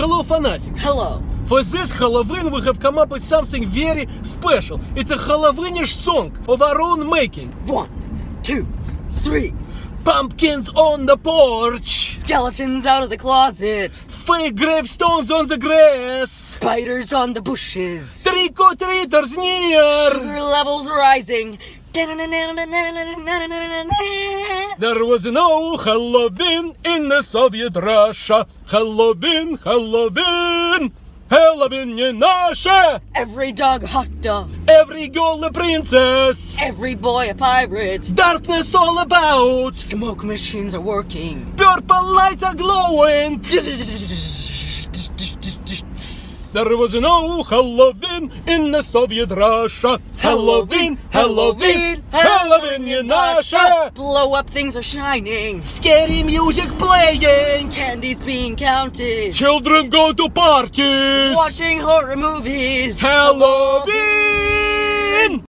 Hello, fanatics. Hello. For this Halloween we have come up with something very special. It's a Halloweenish song of our own making. 1, 2, 3. Pumpkins on the porch. Skeletons out of the closet. Fake gravestones on the grass. Spiders on the bushes. Trick-or-treaters near. Sugar levels rising. There was no Halloween in the Soviet Russia. Halloween, Halloween, Halloween не наше. Every dog hot dog. Every girl a princess. Every boy a pirate. Darkness all about. Smoke machines are working. Purple lights are glowing. There was no Halloween in the Soviet Russia. Halloween, Halloween, Halloween не наше. Blow up things are shining. Scary music playing. Candies being counted. Children go to parties. Watching horror movies. Halloween.